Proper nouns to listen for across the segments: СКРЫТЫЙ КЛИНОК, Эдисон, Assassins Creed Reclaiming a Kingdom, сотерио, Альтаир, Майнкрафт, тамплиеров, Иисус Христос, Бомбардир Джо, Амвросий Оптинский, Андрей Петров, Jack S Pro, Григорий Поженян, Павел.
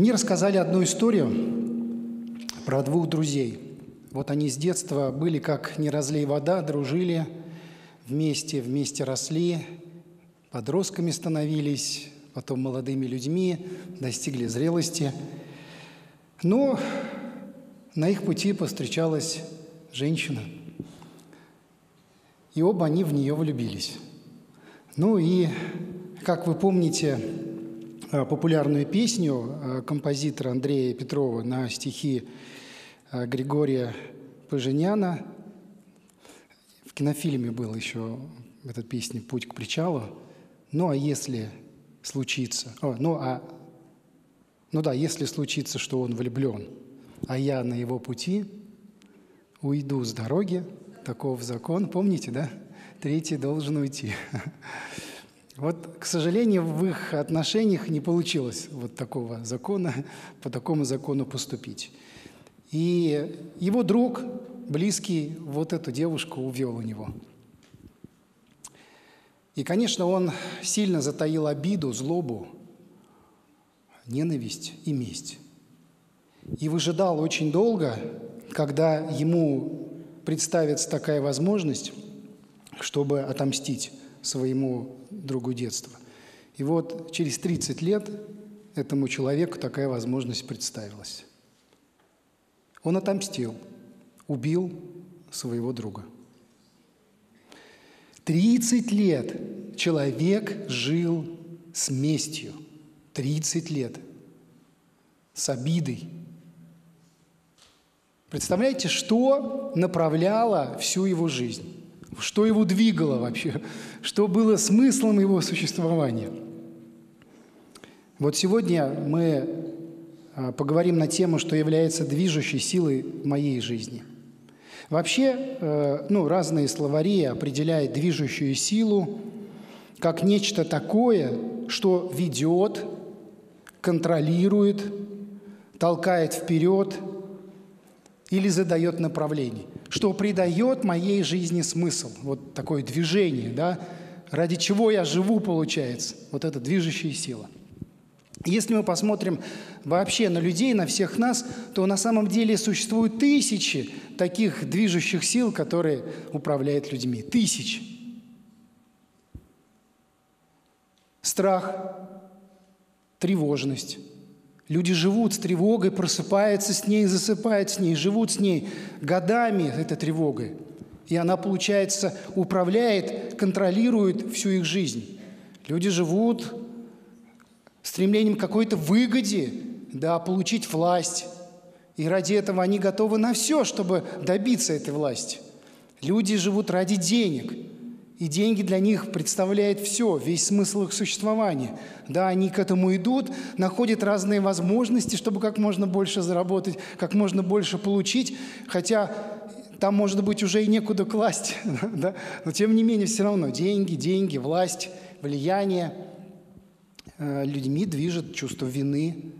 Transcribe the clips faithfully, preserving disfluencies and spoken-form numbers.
Мне рассказали одну историю про двух друзей. Вот они с детства были как не разлей вода, дружили вместе, вместе росли, подростками становились, потом молодыми людьми, достигли зрелости. Но на их пути повстречалась женщина, и оба они в нее влюбились. Ну и, как вы помните, популярную песню композитора Андрея Петрова на стихи Григория Поженяна, в кинофильме была еще эта песня «Путь к причалу», ну а если случится, о, ну а, ну да, если случится, что он влюблен, а я на его пути уйду с дороги, таков закон, помните, да? Третий должен уйти. Вот, к сожалению, в их отношениях не получилось вот такого закона, по такому закону поступить. И его друг, близкий, вот эту девушку увел у него. И, конечно, он сильно затаил обиду, злобу, ненависть и месть. И выжидал очень долго, когда ему представится такая возможность, чтобы отомстить своему другу детства. И вот через тридцать лет этому человеку такая возможность представилась. Он отомстил, убил своего друга. тридцать лет человек жил с местью. тридцать лет. С обидой. Представляете, что направляло всю его жизнь? Что его двигало вообще? Что было смыслом его существования? Вот сегодня мы поговорим на тему, что является движущей силой моей жизни. Вообще, ну, разные словари определяют движущую силу как нечто такое, что ведет, контролирует, толкает вперед или задает направление. Что придает моей жизни смысл, вот такое движение, да, ради чего я живу, получается, вот эта движущая сила. Если мы посмотрим вообще на людей, на всех нас, то на самом деле существуют тысячи таких движущих сил, которые управляют людьми. Тысячи. Страх, тревожность. Люди живут с тревогой, просыпаются с ней, засыпают с ней, живут с ней годами этой тревогой. И она, получается, управляет, контролирует всю их жизнь. Люди живут стремлением к какой-то выгоде, да, получить власть. И ради этого они готовы на все, чтобы добиться этой власти. Люди живут ради денег. И деньги для них представляют все, весь смысл их существования. Да, они к этому идут, находят разные возможности, чтобы как можно больше заработать, как можно больше получить, хотя там, может быть, уже и некуда класть. Да? Но тем не менее, все равно деньги, деньги, власть, влияние. Людьми движет чувство вины.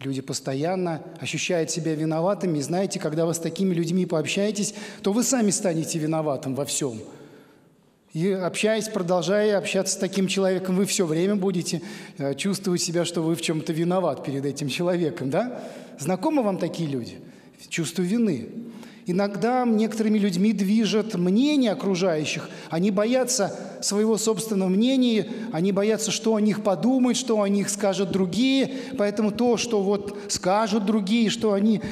Люди постоянно ощущают себя виноватыми. И знаете, когда вы с такими людьми пообщаетесь, то вы сами станете виноватым во всем. И общаясь, продолжая общаться с таким человеком, вы все время будете чувствовать себя, что вы в чем-то виноват перед этим человеком, да? Знакомы вам такие люди? Чувство вины. Иногда некоторыми людьми движет мнение окружающих. Они боятся своего собственного мнения, они боятся, что о них подумают, что о них скажут другие. Поэтому то, что вот скажут другие, что они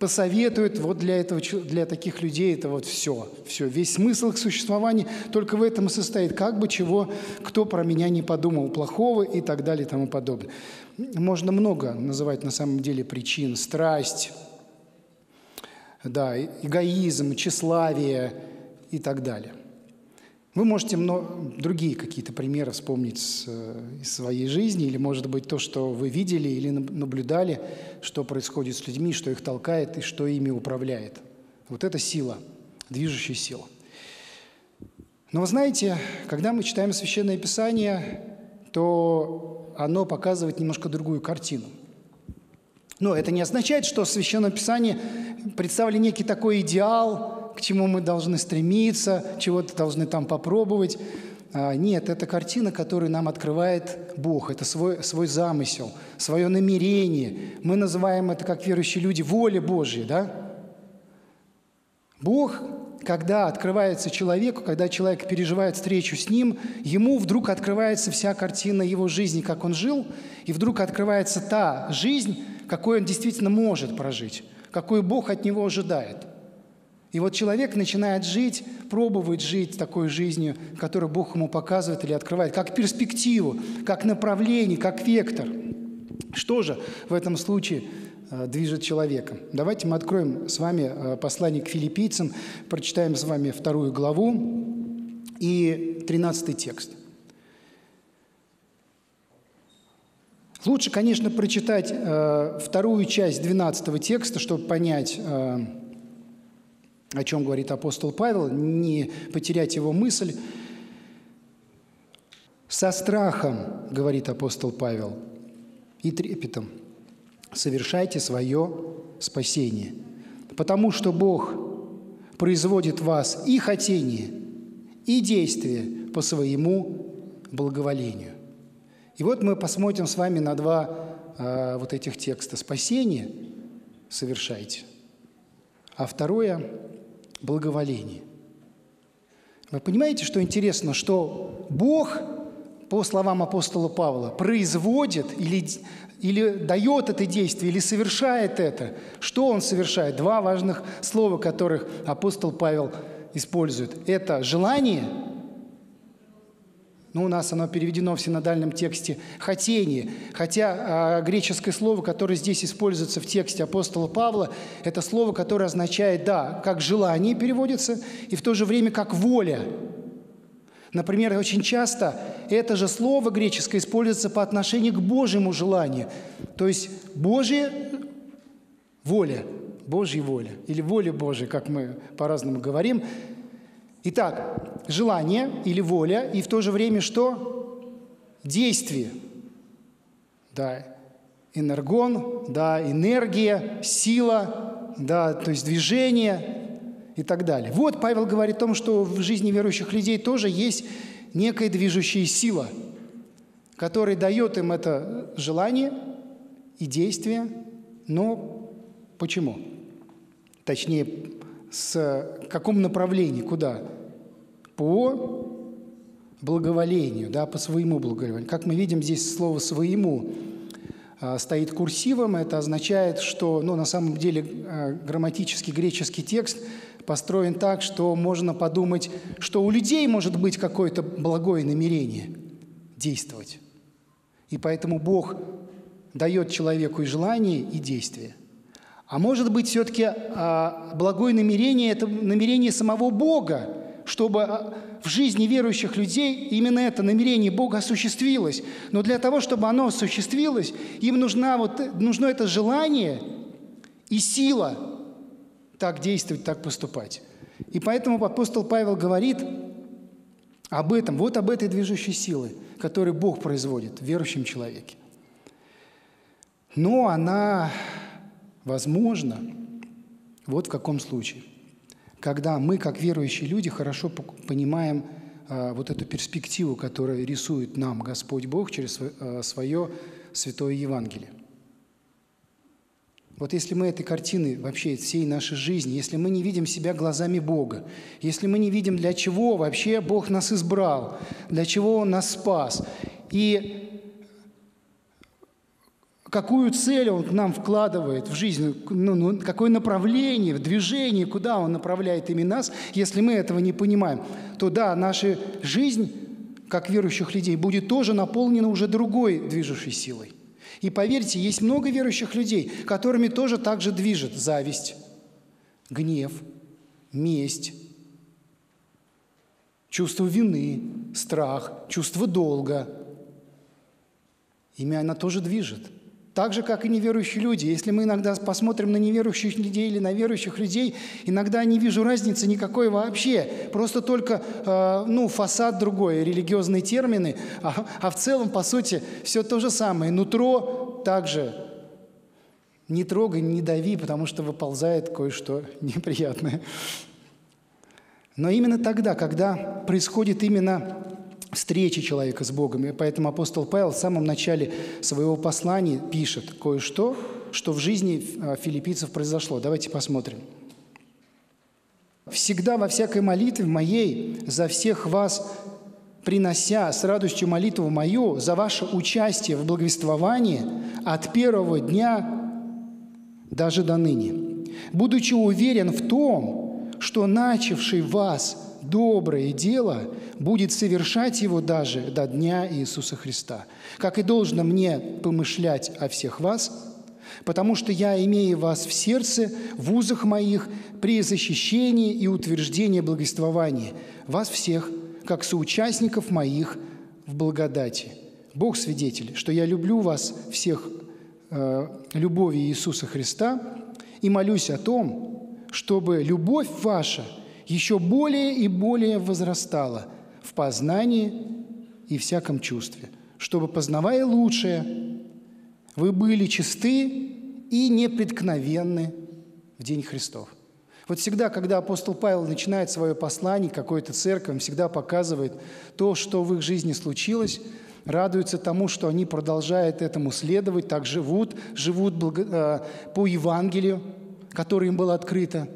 посоветует, вот для, этого, для таких людей это вот все, все. Весь смысл их существования только в этом и состоит. Как бы чего, кто про меня не подумал плохого и так далее и тому подобное. Можно много называть на самом деле причин. Страсть, да, эгоизм, тщеславие и так далее. Вы можете много, другие какие-то примеры вспомнить с, из своей жизни, или, может быть, то, что вы видели или наблюдали, что происходит с людьми, что их толкает и что ими управляет. Вот это сила, движущая сила. Но вы знаете, когда мы читаем Священное Писание, то оно показывает немножко другую картину. Но это не означает, что в Священном Писании представили некий такой идеал, к чему мы должны стремиться, чего-то должны там попробовать. Нет, это картина, которую нам открывает Бог. Это свой, свой замысел, свое намерение. Мы называем это, как верующие люди, воля Божья, да? Бог, когда открывается человеку, когда человек переживает встречу с Ним, ему вдруг открывается вся картина его жизни, как он жил, и вдруг открывается та жизнь, какой он действительно может прожить, какую Бог от него ожидает. И вот человек начинает жить, пробует жить такой жизнью, которую Бог ему показывает или открывает, как перспективу, как направление, как вектор. Что же в этом случае движет человеком? Давайте мы откроем с вами послание к филиппийцам, прочитаем с вами вторую главу и тринадцатый текст. Лучше, конечно, прочитать вторую часть двенадцатого текста, чтобы понять, о чем говорит апостол Павел, не потерять его мысль. «Со страхом, — говорит апостол Павел, — и трепетом совершайте свое спасение, потому что Бог производит в вас и хотение, и действие по своему благоволению». И вот мы посмотрим с вами на два э, вот этих текста. «Спасение совершайте», а второе – благоволение. Вы понимаете, что интересно, что Бог, по словам апостола Павла, производит или, или дает это действие, или совершает это. Что Он совершает? Два важных слова, которых апостол Павел использует. Это желание, ну, у нас оно переведено в синодальном тексте «хотение», хотя а, греческое слово, которое здесь используется в тексте апостола Павла, это слово, которое означает, да, как желание переводится, и в то же время как воля. Например, очень часто это же слово греческое используется по отношению к Божьему желанию, то есть Божья воля, Божья воля, или воля Божья, как мы по-разному говорим. Итак, желание или воля, и в то же время что? Действие. Да, энергон, да, энергия, сила, да, то есть движение и так далее. Вот Павел говорит о том, что в жизни верующих людей тоже есть некая движущая сила, которая дает им это желание и действие, но почему? Точнее, с каком направлении, куда? По благоволению, да, по своему благоволению. Как мы видим, здесь слово «своему» стоит курсивом. Это означает, что, ну, на самом деле грамматический греческий текст построен так, что можно подумать, что у людей может быть какое-то благое намерение действовать. И поэтому Бог дает человеку и желание, и действие. А может быть, все-таки благое намерение – это намерение самого Бога, чтобы в жизни верующих людей именно это намерение Бога осуществилось. Но для того, чтобы оно осуществилось, им нужна вот, нужно это желание и сила так действовать, так поступать. И поэтому апостол Павел говорит об этом, вот об этой движущей силе, которую Бог производит в верующем человеке. Но она... возможно, вот в каком случае, когда мы, как верующие люди, хорошо понимаем а, вот эту перспективу, которую рисует нам Господь Бог через а, свое Святое Евангелие. Вот если мы этой картины вообще всей нашей жизни, если мы не видим себя глазами Бога, если мы не видим, для чего вообще Бог нас избрал, для чего Он нас спас, и... какую цель Он к нам вкладывает в жизнь, ну, ну, какое направление, движение, куда Он направляет ими нас, если мы этого не понимаем, то да, наша жизнь, как верующих людей, будет тоже наполнена уже другой движущей силой. И поверьте, есть много верующих людей, которыми тоже также движет зависть, гнев, месть, чувство вины, страх, чувство долга. Ими она тоже движет. Так же, как и неверующие люди. Если мы иногда посмотрим на неверующих людей или на верующих людей, иногда не вижу разницы никакой вообще. Просто только э, ну, фасад другой, религиозные термины, а, а в целом, по сути, все то же самое. Нутро также. Не трогай, не дави, потому что выползает кое-что неприятное. Но именно тогда, когда происходит именно встречи человека с Богом. И поэтому апостол Павел в самом начале своего послания пишет кое-что, что в жизни филиппийцев произошло. Давайте посмотрим. «Всегда во всякой молитве моей за всех вас, принося с радостью молитву мою за ваше участие в благовествовании от первого дня даже до ныне, будучи уверен в том, что начавший вас доброе дело будет совершать его даже до дня Иисуса Христа. Как и должно мне помышлять о всех вас, потому что я имею вас в сердце, в узах моих, при защищении и утверждении благовествования вас всех, как соучастников моих в благодати. Бог свидетель, что я люблю вас всех э, любовью Иисуса Христа и молюсь о том, чтобы любовь ваша еще более и более возрастала в познании и всяком чувстве, чтобы, познавая лучшее, вы были чисты и непреткновенны в день Христов». Вот всегда, когда апостол Павел начинает свое послание какой-то церкви, он всегда показывает то, что в их жизни случилось, радуется тому, что они продолжают этому следовать, так живут, живут по Евангелию, которое им было открыто,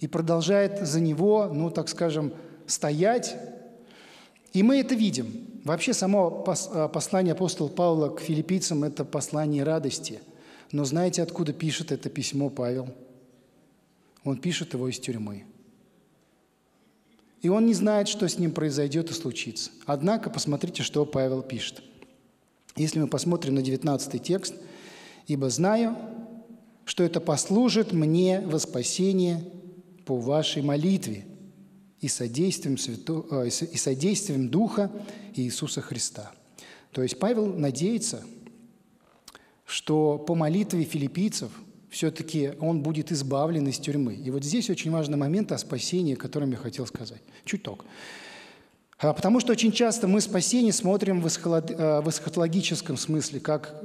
и продолжает за него, ну, так скажем, стоять. И мы это видим. Вообще, само послание апостола Павла к филиппийцам – это послание радости. Но знаете, откуда пишет это письмо Павел? Он пишет его из тюрьмы. И он не знает, что с ним произойдет и случится. Однако, посмотрите, что Павел пишет. Если мы посмотрим на девятнадцатый текст. «Ибо знаю, что это послужит мне во спасение по вашей молитве и содействием, свято... и содействием Духа Иисуса Христа». То есть Павел надеется, что по молитве филиппийцев все-таки он будет избавлен из тюрьмы. И вот здесь очень важный момент о спасении, о котором я хотел сказать. Чуток. Потому что очень часто мы спасение смотрим в эсхатологическом смысле, как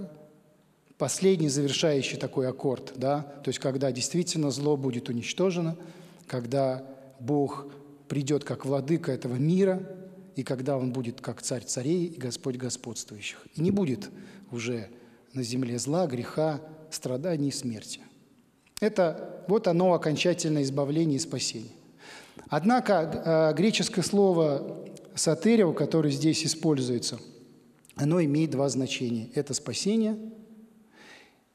последний завершающий такой аккорд, да? То есть когда действительно зло будет уничтожено, когда Бог придет как владыка этого мира, и когда Он будет как царь царей и Господь господствующих. И не будет уже на земле зла, греха, страданий и смерти. Это вот оно, окончательное избавление и спасение. Однако греческое слово «сотерио», которое здесь используется, оно имеет два значения. Это спасение,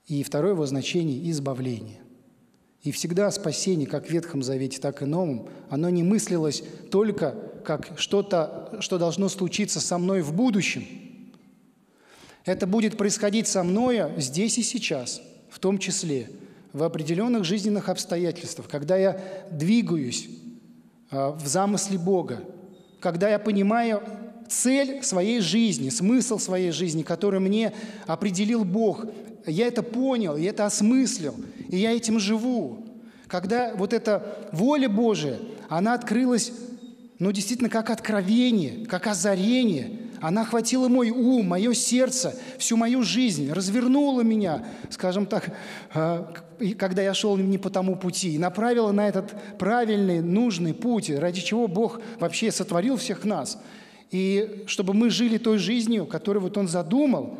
и второе его значение – избавление. И всегда спасение, как в Ветхом Завете, так и Новом, оно не мыслилось только как что-то, что должно случиться со мной в будущем. Это будет происходить со мною здесь и сейчас, в том числе в определенных жизненных обстоятельствах, когда я двигаюсь в замысле Бога, когда я понимаю цель своей жизни, смысл своей жизни, который мне определил Бог. Я это понял, я это осмыслил, и я этим живу. Когда вот эта воля Божия, она открылась, ну, действительно, как откровение, как озарение. Она охватила мой ум, мое сердце, всю мою жизнь, развернула меня, скажем так, когда я шел не по тому пути, и направила на этот правильный, нужный путь, ради чего Бог вообще сотворил всех нас. И чтобы мы жили той жизнью, которую вот Он задумал,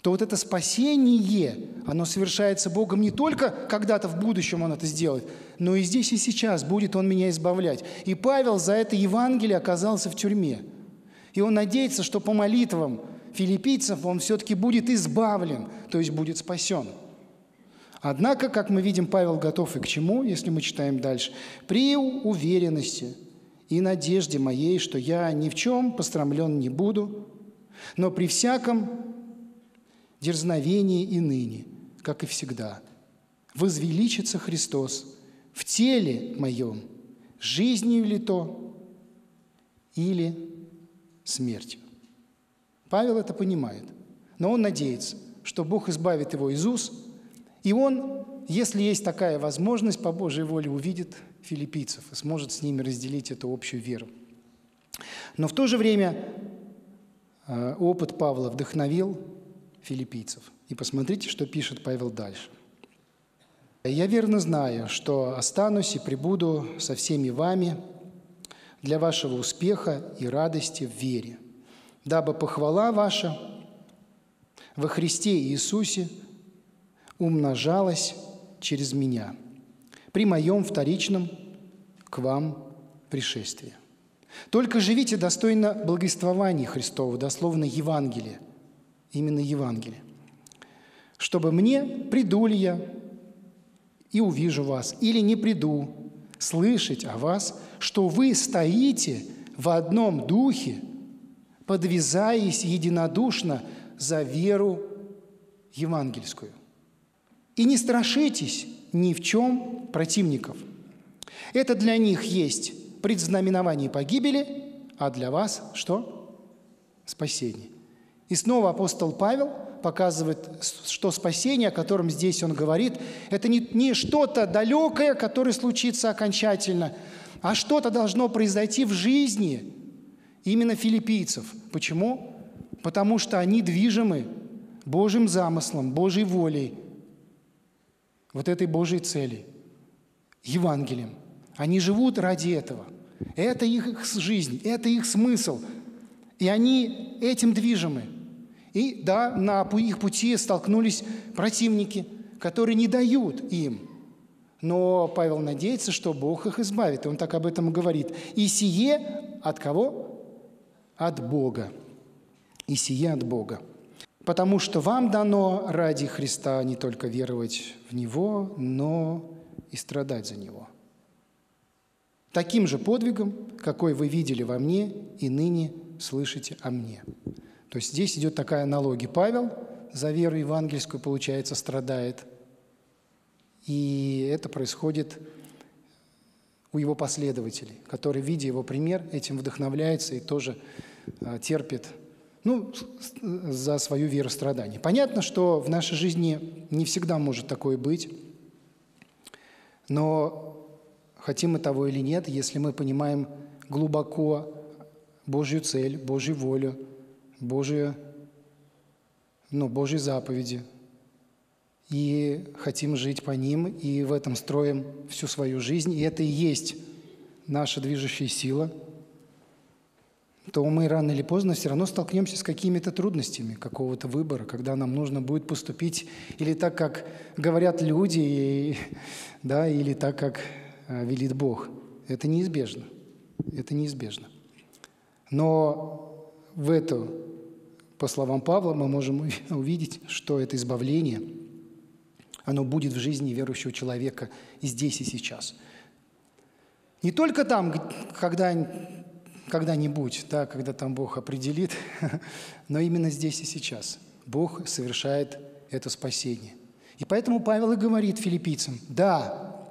то вот это спасение, оно совершается Богом не только когда-то в будущем Он это сделает, но и здесь и сейчас будет Он меня избавлять. И Павел за это Евангелие оказался в тюрьме. И он надеется, что по молитвам филиппийцев он все-таки будет избавлен, то есть будет спасен. Однако, как мы видим, Павел готов и к чему, если мы читаем дальше. «При уверенности и надежде моей, что я ни в чем пострамлен не буду, но при всяком дерзновении и ныне, как и всегда, возвеличится Христос в теле моем, жизнью ли то или смертью». Павел это понимает, но он надеется, что Бог избавит его из уз, и он, если есть такая возможность, по Божьей воле увидит филиппийцев и сможет с ними разделить эту общую веру. Но в то же время опыт Павла вдохновил филиппийцев. И посмотрите, что пишет Павел дальше. «Я верно знаю, что останусь и прибуду со всеми вами, для вашего успеха и радости в вере, дабы похвала ваша во Христе Иисусе умножалась через меня при моем вторичном к вам пришествии. Только живите достойно благовествования Христова, дословно Евангелия, именно Евангелия, чтобы мне, приду ли я и увижу вас, или не приду, слышать о вас, что вы стоите в одном духе, подвязаясь единодушно за веру евангельскую. И не страшитесь ни в чем противников. Это для них есть предзнаменование погибели, а для вас что? Спасение. И снова апостол Павел показывает, что спасение, о котором здесь он говорит, это не, не что-то далекое, которое случится окончательно, а что-то должно произойти в жизни именно филиппийцев. Почему? Потому что они движимы Божьим замыслом, Божьей волей, вот этой Божьей цели, Евангелием. Они живут ради этого. Это их жизнь, это их смысл. И они этим движимы. И да, на их пути столкнулись противники, которые не дают им. Но Павел надеется, что Бог их избавит. Он так об этом и говорит. И сие от кого? От Бога. И сие от Бога. Потому что вам дано ради Христа не только веровать в Него, но и страдать за Него. Таким же подвигом, какой вы видели во мне и ныне слышите о мне. То есть здесь идет такая аналогия. Павел за веру евангельскую, получается, страдает. И это происходит у его последователей, которые, видя его пример, этим вдохновляются и тоже терпят, ну, за свою веру страдания. Понятно, что в нашей жизни не всегда может такое быть, но хотим мы того или нет, если мы понимаем глубоко Божью цель, Божью волю, Божью, ну, Божьи заповеди, и хотим жить по ним, и в этом строим всю свою жизнь, и это и есть наша движущая сила, то мы рано или поздно все равно столкнемся с какими-то трудностями какого-то выбора, когда нам нужно будет поступить или так, как говорят люди, и, да, или так, как велит Бог. Это неизбежно. Это неизбежно. Но в это, по словам Павла, мы можем увидеть, что это избавление, оно будет в жизни верующего человека и здесь, и сейчас. Не только там, когда, когда-нибудь, да, когда там Бог определит, но именно здесь и сейчас. Бог совершает это спасение. И поэтому Павел и говорит филиппийцам: да,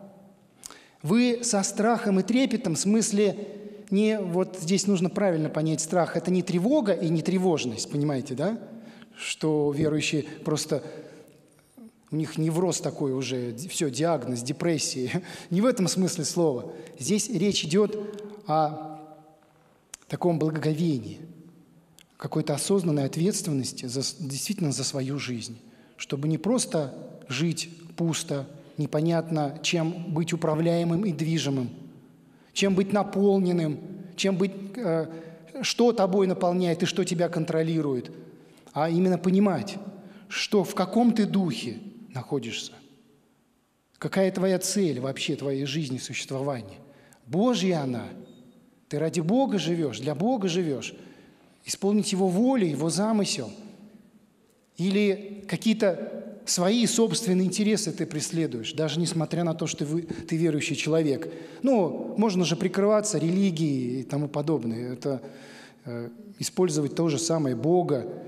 вы со страхом и трепетом, в смысле, не, вот здесь нужно правильно понять страх, это не тревога и не тревожность, понимаете, да? Что верующие просто, у них невроз такой уже, все, диагноз, депрессии. Не в этом смысле слова. Здесь речь идет о таком благоговении, какой-то осознанной ответственности за, действительно за свою жизнь, чтобы не просто жить пусто, непонятно, чем быть управляемым и движимым, чем быть наполненным, чем быть, э, что тобой наполняет и что тебя контролирует, а именно понимать, что в каком ты духе находишься, какая твоя цель вообще твоей жизни, существования. Божья она. Ты ради Бога живешь, для Бога живешь. Исполнить Его волю, Его замысел. Или какие-то свои собственные интересы ты преследуешь, даже несмотря на то, что вы, ты верующий человек. Ну, можно же прикрываться религией и тому подобное. Это э, использовать то же самое Бога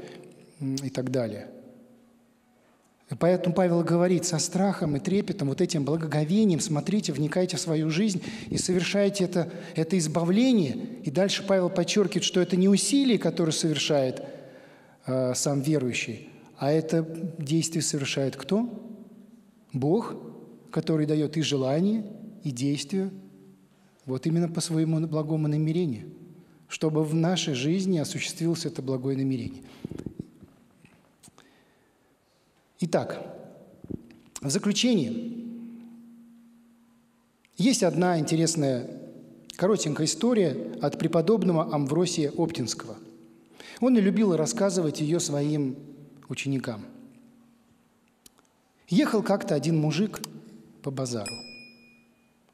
и так далее. И поэтому Павел говорит: со страхом и трепетом, вот этим благоговением смотрите, вникайте в свою жизнь и совершайте это, это избавление. И дальше Павел подчеркивает, что это не усилие, которое совершает э, сам верующий, а это действие совершает кто? Бог, который дает и желание, и действие, вот именно по своему благому намерению, чтобы в нашей жизни осуществилось это благое намерение. Итак, в заключение есть одна интересная Коротенькая история от преподобного Амвросия Оптинского. Он и любил рассказывать ее своим ученикам. Ехал как-то один мужик по базару.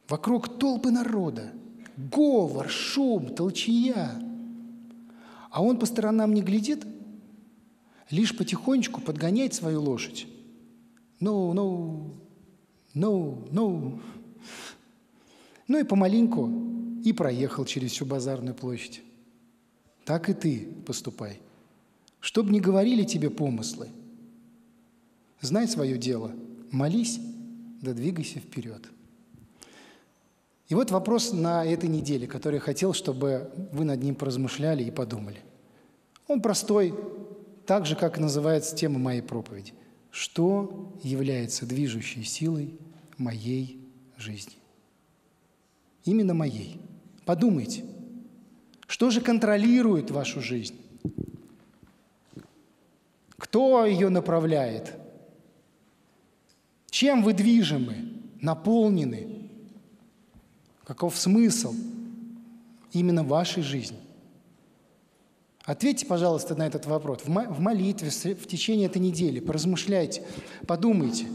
Вокруг толпы народа, говор, шум, толчья. А он по сторонам не глядит, лишь потихонечку подгоняет свою лошадь. «No, no, no, no». Ну и помаленьку и проехал через всю базарную площадь. Так и ты поступай. Чтоб не говорили тебе помыслы, знай свое дело, молись, да двигайся вперед. И вот вопрос на этой неделе, который я хотел, чтобы вы над ним поразмышляли и подумали. Он простой, так же, как называется тема моей проповеди. Что является движущей силой моей жизни? Именно моей. Подумайте, что же контролирует вашу жизнь? Кто ее направляет? Чем вы движимы, наполнены? Каков смысл именно вашей жизни? Ответьте, пожалуйста, на этот вопрос. В молитве, в течение этой недели поразмышляйте, подумайте.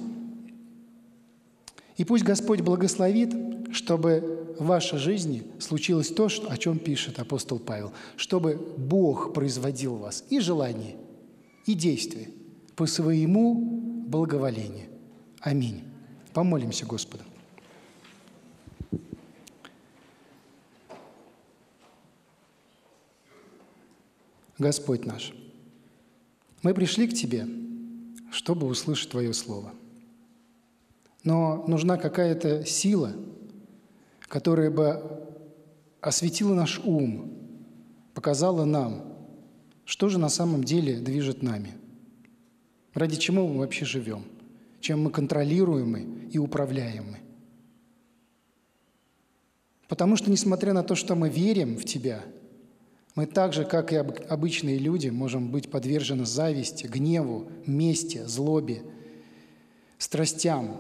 И пусть Господь благословит, чтобы в вашей жизни случилось то, о чем пишет апостол Павел. Чтобы Бог производил в вас и желание, и действие по своему благоволению. Аминь. Помолимся Господу. Господь наш, мы пришли к Тебе, чтобы услышать Твое Слово. Но нужна какая-то сила, которая бы осветила наш ум, показала нам, что же на самом деле движет нами, ради чего мы вообще живем, чем мы контролируемы и управляемы. Потому что, несмотря на то, что мы верим в Тебя, мы так же, как и обычные люди, можем быть подвержены зависти, гневу, мести, злобе, страстям,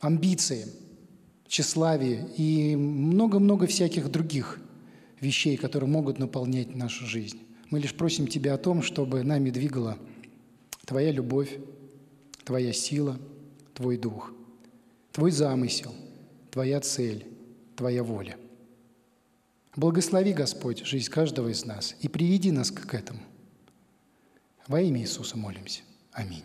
амбициям, тщеславию и много-много всяких других вещей, которые могут наполнять нашу жизнь. Мы лишь просим Тебя о том, чтобы нами двигала Твоя любовь, Твоя сила, Твой дух, Твой замысел, Твоя цель, Твоя воля. Благослови, Господь, жизнь каждого из нас и приведи нас к этому. Во имя Иисуса молимся. Аминь.